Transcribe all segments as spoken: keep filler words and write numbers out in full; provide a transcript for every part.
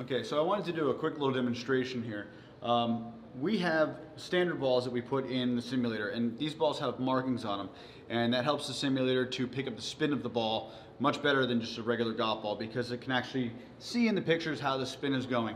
Okay, so I wanted to do a quick little demonstration here. Um, we have standard balls that we put in the simulator, and these balls have markings on them, and that helps the simulator to pick up the spin of the ball much better than just a regular golf ball, because it can actually see in the pictures how the spin is going.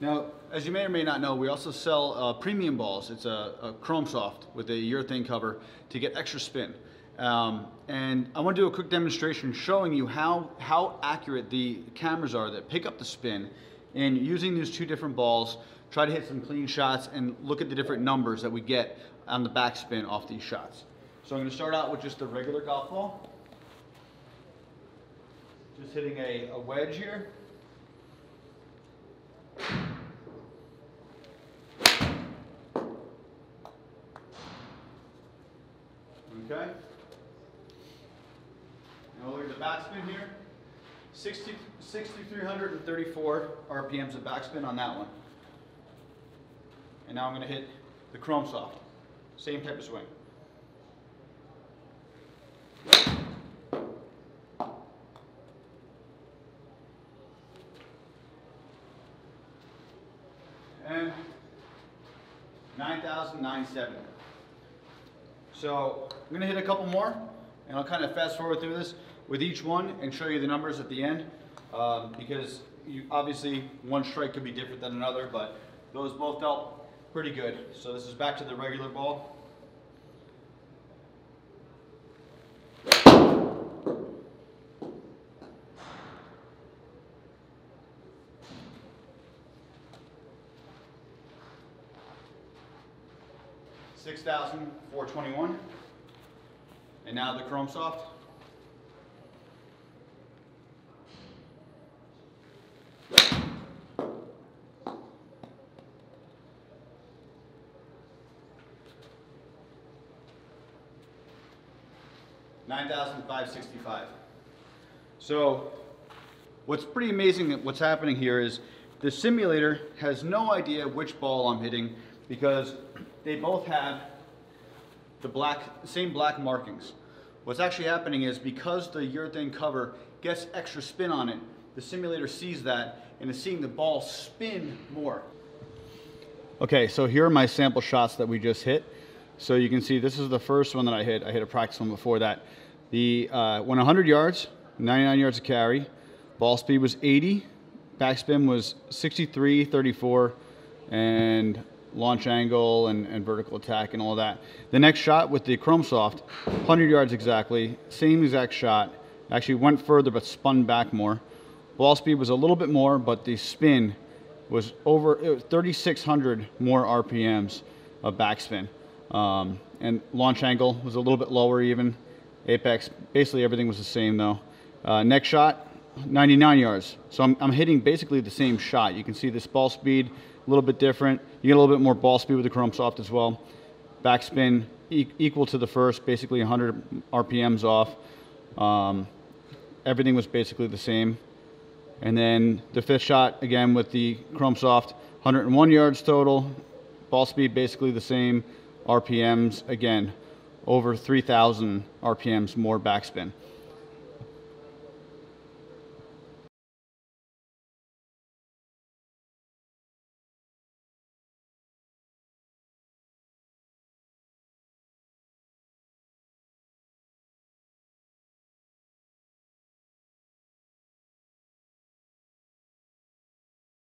Now, as you may or may not know, we also sell uh, premium balls. It's a, a chrome soft with a urethane cover to get extra spin. Um, and I want to do a quick demonstration showing you how, how accurate the cameras are that pick up the spin, and using these two different balls, try to hit some clean shots and look at the different numbers that we get on the backspin off these shots. So I'm going to start out with just a regular golf ball. Just hitting a, a wedge here. Okay. Now look at the backspin here. sixty-three thirty-four R P Ms of backspin on that one. And now I'm going to hit the chrome soft. Same type of swing. And nine thousand nine hundred seventy. So I'm going to hit a couple more, and I'll kind of fast forward through this with each one and show you the numbers at the end, um, because you obviously one strike could be different than another, but those both felt pretty good. So this is back to the regular ball. six thousand four hundred twenty-one. And now the chrome soft. nine thousand five hundred sixty-five. So what's pretty amazing that what's happening here is the simulator has no idea which ball I'm hitting, because they both have the black, same black markings. What's actually happening is, because the urethane cover gets extra spin on it, the simulator sees that and is seeing the ball spin more. Okay, so here are my sample shots that we just hit. So you can see this is the first one that I hit. I hit a practice one before that. The uh, went one hundred yards, ninety-nine yards of carry. Ball speed was eighty. Backspin was sixty-three thirty-four, and launch angle and, and vertical attack and all that. The next shot with the chrome soft, one hundred yards exactly, same exact shot. Actually went further but spun back more. Ball speed was a little bit more, but the spin was over it was thirty-six hundred more R P Ms of backspin. Um, and launch angle was a little bit lower even. Apex, basically everything was the same though. Uh, next shot, ninety-nine yards. So I'm, I'm hitting basically the same shot. You can see this ball speed, a little bit different. You get a little bit more ball speed with the chrome soft as well. Backspin e equal to the first, basically one hundred R P Ms off. Um, everything was basically the same. And then the fifth shot, again with the chrome soft, one hundred one yards total. Ball speed basically the same. R P Ms, again, over three thousand R P Ms more backspin.